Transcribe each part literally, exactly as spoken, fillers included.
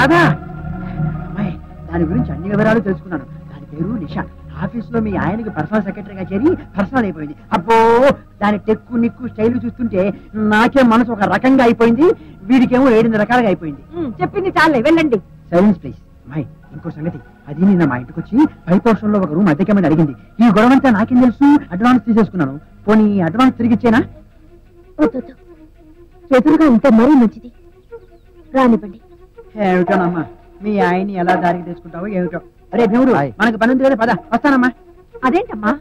కాదా అమ్మాయి దాని గురించి అన్ని వివరాలు తెలుసుకున్నాను దాని పేరు నిషా ఆఫీస్ లో మీ ఆయనకి పర్సనల్ సెక్రటరీగా చేరి పర్సనల్ అయిపోయింది అబ్బో దాని టెక్కు నిక్కు స్టైల్ చూస్తుంటే నాకే మనసు ఒక రకంగా అయిపోయింది వీడికేమో ఏడు రకాలుగా అయిపోయింది చెప్పింది చాలే వెళ్ళండి సైలెన్స్ ప్లీజ్ అమ్మాయి ఇంకో సంగతి అది నిన్న మా ఇంటికి వచ్చి పై పోర్షన్ లో ఒక రూమ్ అద్దెకేమని అడిగింది ఈ గొడవంతా నాకేం తెలుసు అడ్వాన్స్ తీసేసుకున్నాను పోనీ అడ్వాన్స్ తిరిగి ఇచ్చేనా ఎదురుగా ఉంటే మరీ మంచిది రానివ్వండి ఏమిటోనమ్మా మీ ఆయన్ని ఎలా దారికి తెచ్చుకుంటావో ఏమిటో అరే దేవుడు మనకు పని ఉంది కదా పద వస్తానమ్మా అదేంటమ్మా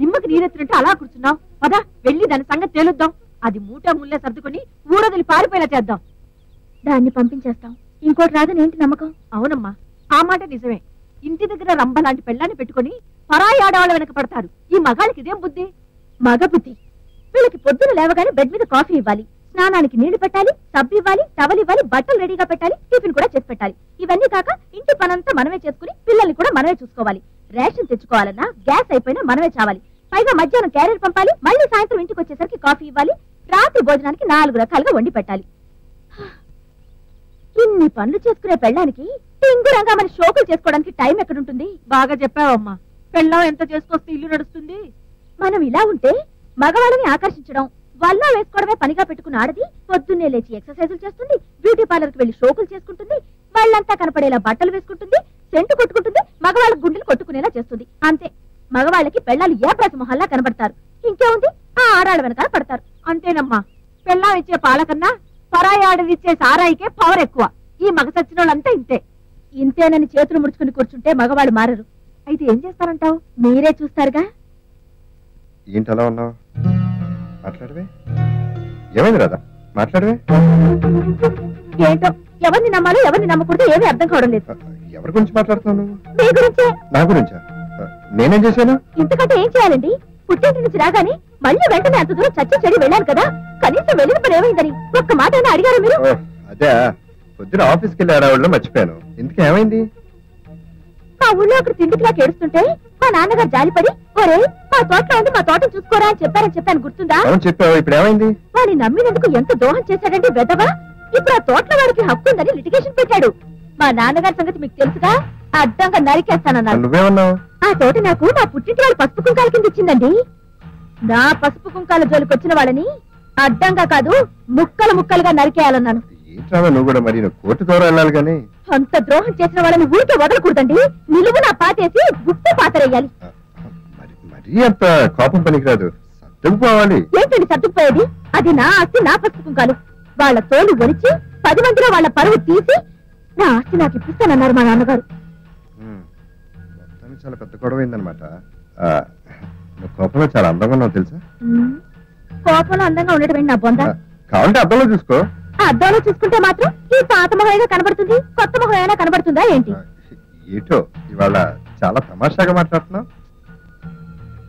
నిమ్మకి నీరెత్తినట్టు అలా కూర్చున్నావు పద వెళ్ళి దాని సంగతి తేలుద్దాం అది మూట ముళ్ళ సర్దుకొని ఊరొదిలి పారిపోయేలా చేద్దాం దాన్ని పంపించేస్తాం ఇంకోటి రాదని ఏంటి నమ్మకం అవునమ్మా ఆ మాట నిజమే ఇంటి దగ్గర రంభ లాంటి పెళ్ళాన్ని పెట్టుకుని పరాయి ఆడవాళ్ళ వెనక పడతారు ఈ మగాళ్ళకి ఇదేం బుద్ధి మగ బుద్ధి వీళ్ళకి పొద్దున లేవగానే బెడ్ మీద కాఫీ ఇవ్వాలి స్నానానికి నీళ్లు పెట్టాలి సబ్బు ఇవ్వాలి టవల్ ఇవ్వాలి బట్టలు రెడీగా పెట్టాలి టిఫిన్ కూడా చేసి పెట్టాలి ఇవన్నీ కాక ఇంటి పనంతా మనమే చేసుకుని పిల్లల్ని కూడా మనమే చూసుకోవాలి రేషన్ తెచ్చుకోవాలన్నా గ్యాస్ అయిపోయినా మనమే చావాలి పైగా మధ్యాహ్నం క్యారియర్ పంపాలి మళ్ళీ సాయంత్రం ఇంటికి వచ్చేసరికి కాఫీ ఇవ్వాలి రాత్రి భోజనానికి నాలుగు రకాలుగా వండి పెట్టాలి ఇన్ని పనులు చేసుకునే పెళ్ళానికి టింగురంగా మన షోకులు చేసుకోవడానికి టైం ఎక్కడుంటుంది బాగా చెప్పావమ్మా పెళ్ళం ఎంత చేసుకొస్తే ఇల్లు నడుస్తుంది మనం ఇలా ఉంటే మగవాళ్ళని ఆకర్షించడం వల్ల వేసుకోవడమే పనిగా పెట్టుకుని ఆడది పొద్దున్నే లేచి ఎక్సర్సైజులు చేస్తుంది బ్యూటీ పార్లర్ కి వెళ్లి షోకులు చేసుకుంటుంది వాళ్ళంతా కనపడేలా బట్టలు వేసుకుంటుంది సెంటు కొట్టుకుంటుంది మగవాళ్ళ గుండెలు కొట్టుకునేలా చేస్తుంది అంతే మగవాళ్ళకి పెళ్ళాలు ఏ ప్రతి మొహల్లా కనబడతారు ఇంకేముంది ఆ ఆడాళ్ళ వెనకాల పడతారు అంతేనమ్మా పెళ్ళా ఇచ్చే పాలకన్నా పరాయి ఆడదిచ్చే సారాయికే పవర్ ఎక్కువ ఈ మగ సచ్చిన వాళ్ళంతా ఇంతే ఇంతేనని చేతులు ముడుచుకుని కూర్చుంటే మగవాళ్ళు మారరు అయితే ఏం చేస్తారంటావు మీరే చూస్తారుగా ఏంటలా ఉన్నావు మాట్లాడవే ఏమైంది రాదా మాట్లాడవే ఏంటో ఎవరిని నమ్మాలో ఎవరిని నమ్మకూడదు ఏమీ అర్థం కావడం లేదు ఎవరి గురించి మాట్లాడుతున్నావు మీ గురించే నా గురించా నేనేం చేశాను ఇంతకంటే ఏం చేయాలండి పుట్టింటి నుంచి రాగానే మళ్ళీ వెంటనే అంత దూరం చచ్చి చెడి వెళ్ళాను కదా కనీసం వెళ్ళిన పని ఏమైందని ఒక్క మాట అయినా అడిగారా మీరు అదే పొద్దున ఆఫీస్కి వెళ్ళి ఆడవాళ్ళు మర్చిపోయాను ఇంతకీ ఏమైంది మా ఊళ్ళో అక్కడ తిండికి నాకు ఏడుస్తుంటే మా నాన్నగారు జాలిపడి ఒరే మా తోటలో ఉంది మా తోటను చూసుకోరా అని చెప్పారని చెప్పాను గుర్తుందా వాడిని నమ్మినందుకు ఎంత దోహం చేశాడండి వెదవా ఇప్పుడు ఆ తోటలో వాడికి హక్కు ఉందని లిటిగేషన్ పెట్టాడు మా నాన్నగారి సంగతి మీకు తెలుసుగా అడ్డంగా నరికేస్తానన్నాను ఆ తోట నాకు నా పుట్టింటి వాడి పసుపు కుంకాల కింద ఇచ్చిందండి నా పసుపు కుంకాల జోలికి వచ్చిన వాళ్ళని అడ్డంగా కాదు ముక్కలు ముక్కలుగా నరికేయాలన్నాను అంత ద్రోహం చేసిన వాళ్ళని ఊరికే వదలకూడదండి నిలువు నా పాతేసి గుప్పు పాతరేయాలి ఏంటండి సర్దుకుపోయేది అది నా ఆస్తి నా పసుపు కుంకాలు వాళ్ళ తోలు గెలిచి పది మందిలో వాళ్ళ పరువు తీసి నా ఆస్తి నాకు ఇప్పిస్తానన్నారు మా నాన్నగారు చాలా పెద్ద గొడవైందనమాట కోపంలో చాలా అందంగా తెలుసా కోపంలో అందంగా ఉండేటండి నా బొంద కావాలంటే అద్దంలో చూసుకో అద్దంలో చూసుకుంటే మాత్రం ఈ పాత మొహైనా కనబడుతుంది కొత్త మొహైనా కనబడుతుందా ఏంటి ఏటో ఇవాళ చాలా తమాషాగా మాట్లాడుతున్నావు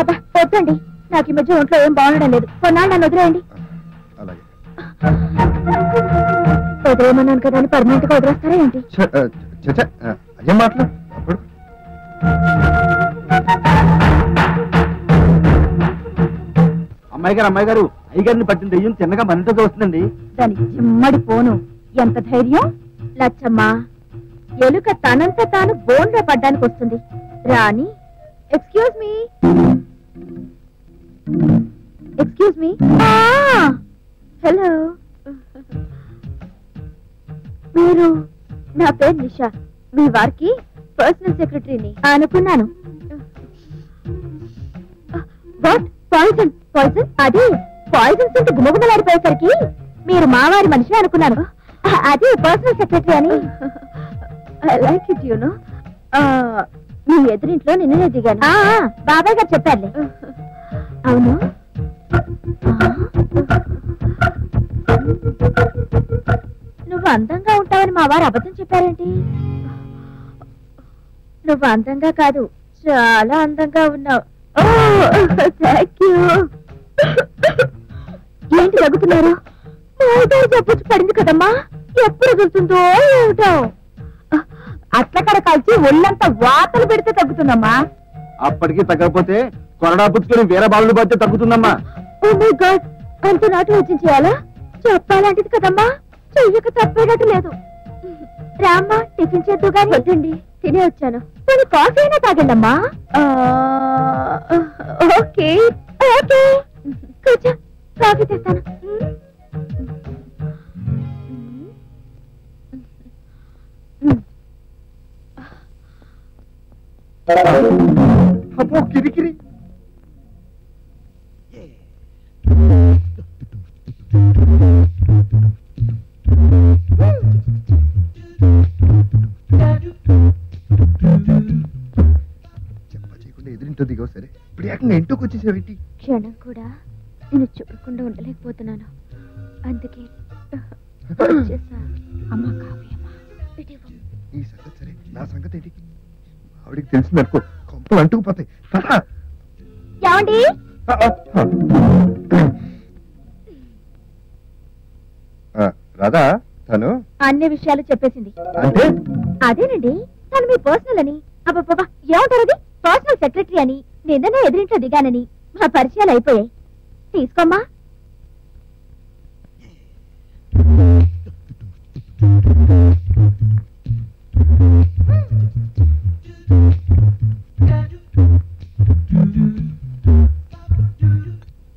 అబ్బా వద్దండి నాకు ఈ మధ్య ఒంట్లో ఏం బాగుండడం లేదు కొన్నాళ్ళు నన్ను వదిలేయండి వదిలేమన్నాను కదా అని పర్మనెంట్ గా వదిలేస్తారా ఏంటి అదే మాట్లాడు అమ్మాయి గారు అమ్మాయి గారు అయ్యగారిని పట్టిన దెయ్యం చిన్నగా మనతో వస్తుందండి దానికి చిమ్మడి పోను ఎంత ధైర్యం లచ్చమ్మ ఎలుక తనంత తాను బోన్లో పడ్డానికి వస్తుంది రాణి excuse me excuse me hello మీరు నా పేరు నిషా మీ వారికి పర్సనల్ సెక్రటరీని అనుకున్నాను వాట్ పాయిజన్ పాయిజన్ అదే పాయిజన్స్ అంటే గుమగుమలాడిపోయేసరికి మీరు మావారి మనిషి అనుకున్నాను అదే పర్సనల్ సెక్రటరీ అని లైక్ ఇట్ యూనో మీ ఎదురింట్లో నిన్ననే దిగాను బాబాయ్ గారు చెప్పారులే అవును నువ్వు అందంగా ఉంటావని మా వారు అబద్ధం చెప్పారేంటి నువ్వు అందంగా కాదు చాలా అందంగా ఉన్నావు ఏంటి తగ్గుతున్నారు చెప్పొచ్చు పడింది కదమ్మా ఎప్పుడు తగ్గుతుందో ఏమిటో అట్లక్కడ కలిసి ఒళ్ళంతా వాతలు పెడితే తగ్గుతుందమ్మా అప్పటికి తగ్గకపోతే కొరడా పుచ్చుకొని వేరే బాలు పడితే తగ్గుతుందమ్మా అంత నాటు వచ్చి చేయాలా చెప్పాలంటిది కదమ్మా చెయ్యక తప్పేటట్టు లేదు रामा टिफिन तिने काफी अना तागंडम्मा ओके ओके कुछ काफी तेस्तानु अबो किरी किरी क्षण चूडकुंडा उंडलेकपोतुन्नानु अंदुके अम्मा काफी अम्मा ई संगति सरे ना संगति एंटी ఆవిడికి తెలిసినట్టు కొంపలు అంటుకుపోతాయి. రాధా తను అన్ని విషయాలు చెప్పేసింది అంటే అదేనండి తను మీ పర్సనల్ అని అబ్బబ్బా ఏమంటారది పర్సనల్ సెక్రటరీ అని నిన్ననే ఎదురింట్లో దిగానని మా పరిచయాలు అయిపోయాయి. తీసుకోమ్మా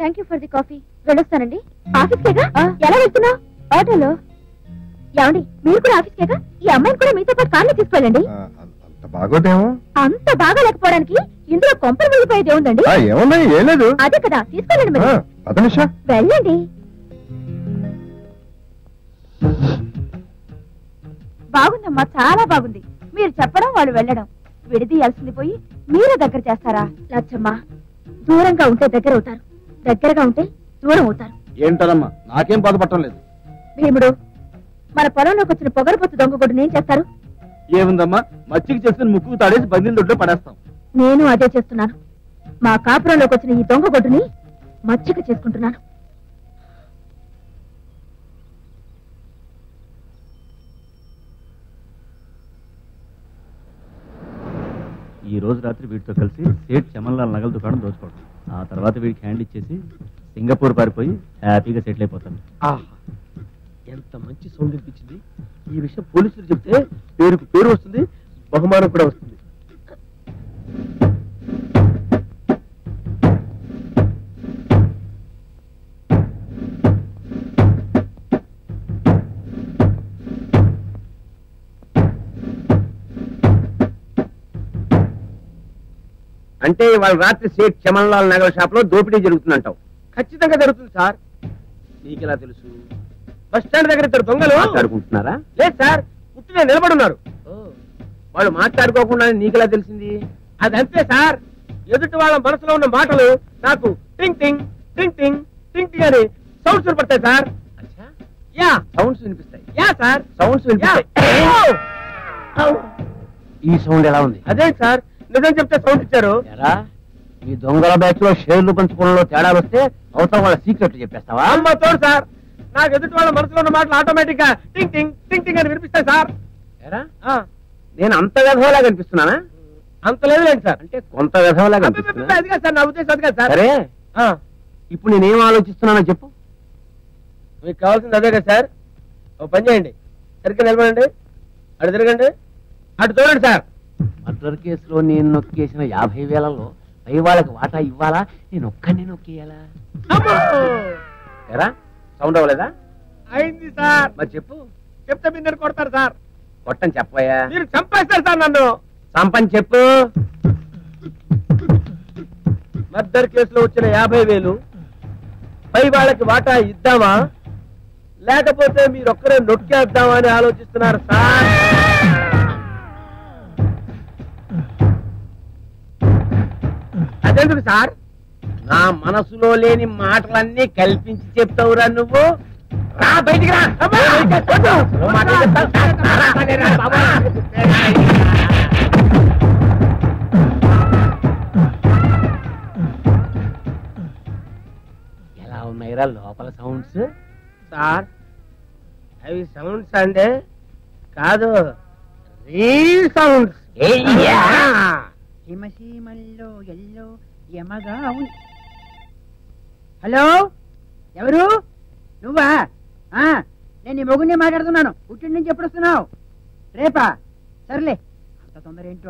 థాంక్యూ ఫర్ ది కాఫీ వెళ్ళొస్తానండి ఆఫీస్ కేగా ఎలా వెళ్తున్నా ఆటోలో ఏమండి మీరు కూడా ఆఫీస్ కేగా ఈ అమ్మాయిని కూడా మీతో పాటు కార్లో తీసుకెళ్ళండి అంత బాగోదేమో అంత బాగలేకపోవడానికి ఇందులో కొంపలు వెళ్ళిపోయేది ఏముందండి ఏమన్నా ఏం లేదు అదే కదా తీసుకెళ్ళండి మరి పద నిషా వెళ్ళండి బాగుందమ్మా చాలా బాగుంది మీరు చెప్పడం వాళ్ళు వెళ్ళడం విడిదీయాల్సింది పోయి మీరే దగ్గర చేస్తారా లచ్చమ్మ దూరంగా ఉంటే దగ్గర అవుతారు దగ్గరగా ఉంటే దూరం అవుతారు ఏంటరమ్మా నాకేం బాధపడటం లేదు భీముడు మన పొలంలోకి వచ్చిన పొగరబొత్తు దొంగ కొడుకుని ఏం చేస్తారు ఏముందమ్మా మచ్చికి చేసిన ముక్కు తాడేసి బందిల దొడ్లో పడేస్తాం నేను అదే చేస్తున్నాను మా కాపురంలోకి వచ్చిన ఈ దొంగ కొడుకుని మచ్చిక చేసుకుంటున్నాను ఈ రోజు రాత్రి వీడితో కలిసి సేట్ చమన్లాల్ నగల దుకాణం దోచుకోవడం ఆ తర్వాత వీడికి హ్యాండ్ ఇచ్చేసి సింగపూర్ పారిపోయి హ్యాపీగా సెటిల్ అయిపోతాను ఎంత మంచి సౌండ్ అనిపించింది ఈ విషయం పోలీసులు చెప్తే పేరుకు పేరు వస్తుంది బహుమానం కూడా వస్తుంది అంటే వాళ్ళ రాత్రి సేట్ చమన్లాల్ నగల షాప్లో దోపిడీ జరుగుతుందంటావు ఖచ్చితంగా జరుగుతుంది సార్ నీకెలా తెలుసు బస్ స్టాండ్ దగ్గర ఇద్దరు దొంగలు మాట్లాడుకుంటున్నారా లేదు సార్ పుట్టిన నిలబడున్నారు వాళ్ళు మాట్లాడుకోకుండా నీకెలా తెలిసింది అది అంతే సార్ ఎదుటి వాళ్ళ మనసులో ఉన్న మాటలు నాకు టింగ్ టింగ్ టింగ్ టింగ్ టింగ్ టింగ్ అని సౌండ్స్ వినపడతాయి సార్ యా సౌండ్స్ వినిపిస్తాయి యా సార్ సౌండ్స్ వినిపిస్తాయి ఈ సౌండ్ ఎలా ఉంది అదే సార్ నిజం చెప్తే సౌండ్ ఇచ్చారు ఈ దొంగల బ్యాచ్ లో షేర్లు పంచుకోవడంలో తేడాలు వస్తే అవసరం వాళ్ళ సీక్రెట్ చెప్పేస్తావా మా తోడు సార్ నాకు ఎదుటి వాళ్ళ మనసులో ఉన్న మాటలు ఆటోమేటిక్ గా టింగ్ టింగ్ టింగ్ టింగ్ అని వినిపిస్తాయి సార్ నేను అంత వ్యధంలాగా అనిపిస్తున్నానా అంత లేదు లేదు సార్ అంటే కొంత వ్యధంలాగా అనిపిస్తుంది సార్ నా ఉద్దేశం అది కాదు సార్ సరే ఇప్పుడు నేనేం ఆలోచిస్తున్నానో చెప్పు మీకు కావాల్సింది అదే కదా సార్ ఓ పని చేయండి సరిగ్గా నిలబడండి అటు తిరగండి అటు చూడండి సార్ మర్డర్ కేసులో నేను నొక్కేసిన యాభై వేలలో పై వాళ్ళకి వాటా ఇవ్వాలా నేను ఒక్కడిని నొక్కేయాలా సౌండ్ అవ్వలేదా అయింది సార్ మరి చెప్పు చెప్తే మీరు కొడతారు సార్ కొట్టని చెప్పయా మీరు చంపేస్తారు సార్ నన్ను చంపని చెప్పు మర్డర్ కేసులో వచ్చిన యాభై వేలు పై వాళ్ళకి వాటా ఇద్దామా లేకపోతే మీరు ఒక్కరే నొక్కేద్దామా అని ఆలోచిస్తున్నారు సార్ అదేందుకు సార్ నా మనసులో లేని మాటలన్నీ కల్పించి చెప్తావురా నువ్వు రా బయటికి రా ఎలా ఉన్నాయిరా లోపల సౌండ్స్ సార్ అవి సౌండ్స్ అంటే కాదు రీల్ సౌండ్స్ హలో ఎవరు నువ్వా నేను ఈ మొగుడిని మాట్లాడుతున్నాను పుట్టింటి నుంచి ఎప్పుడు వస్తున్నావు రేపా సర్లే అంత తొందర ఏంటో.